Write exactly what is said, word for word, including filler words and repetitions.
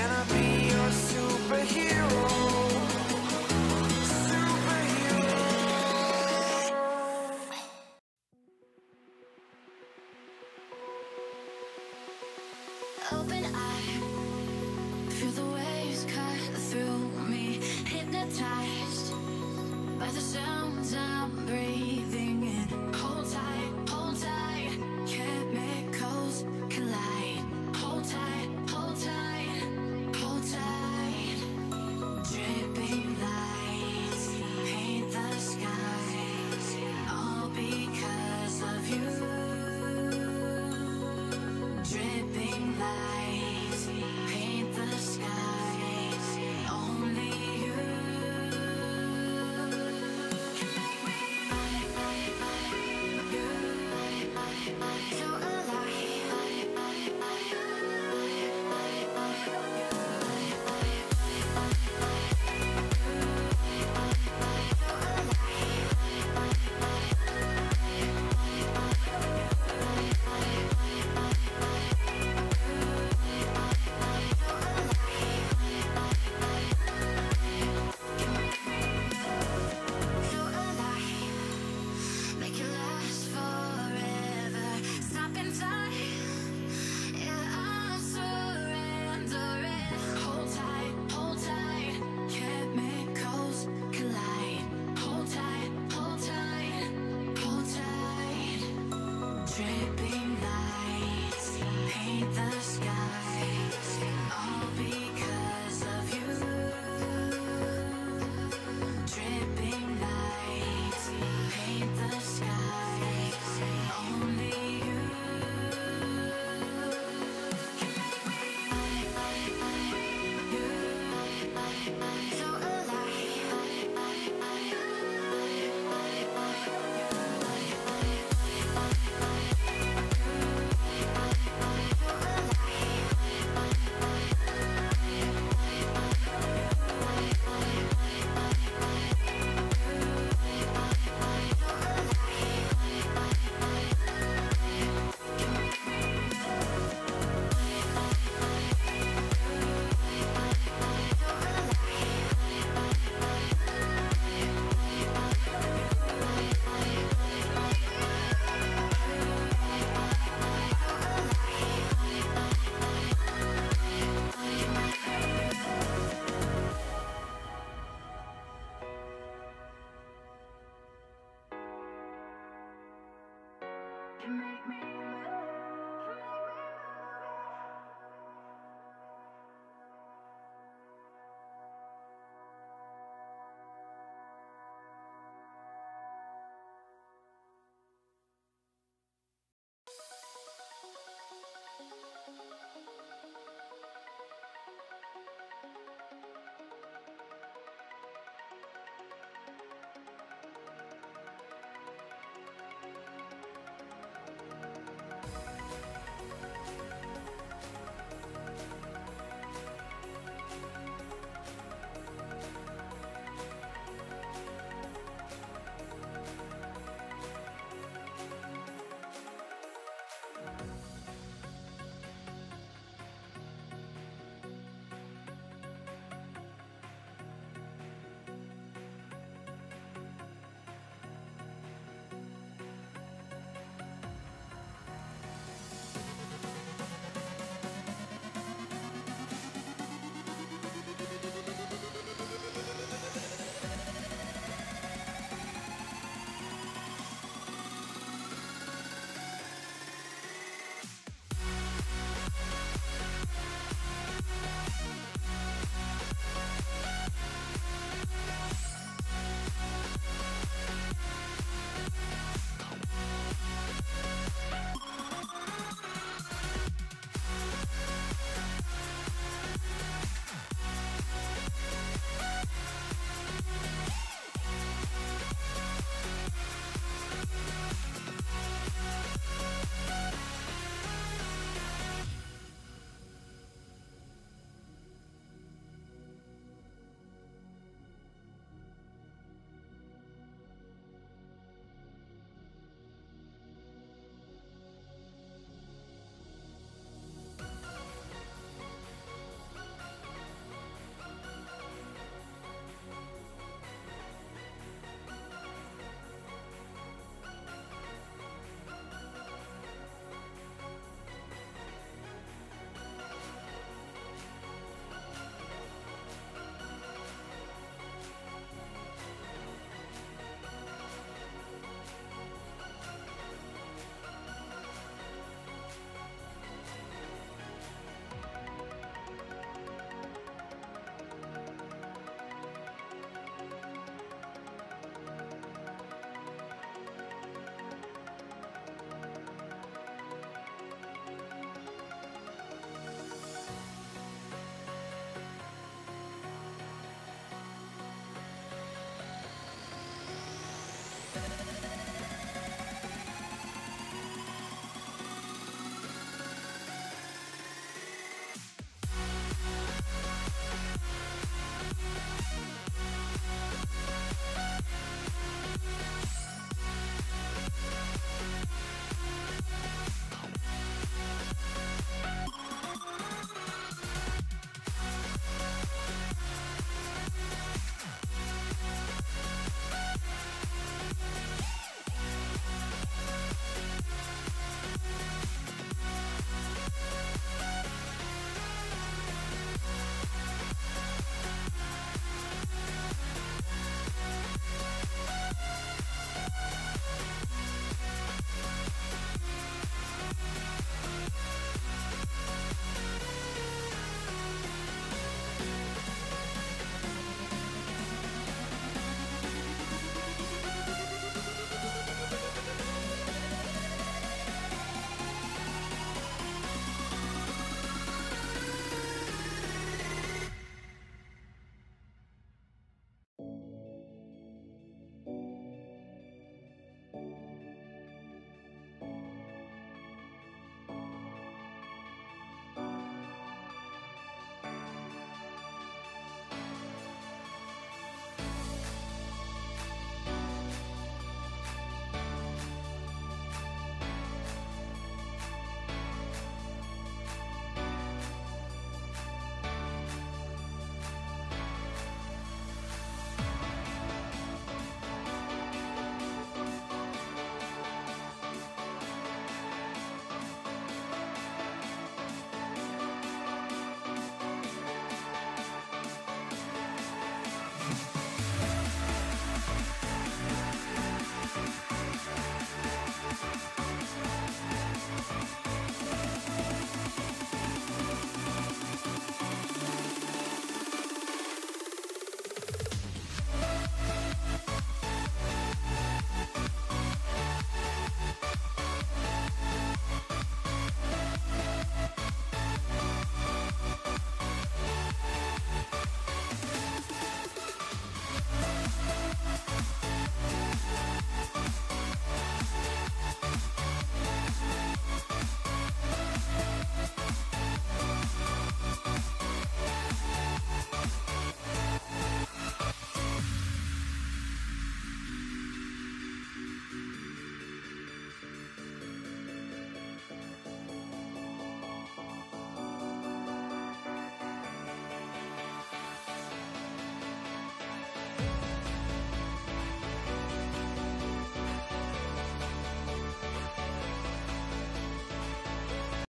Can I be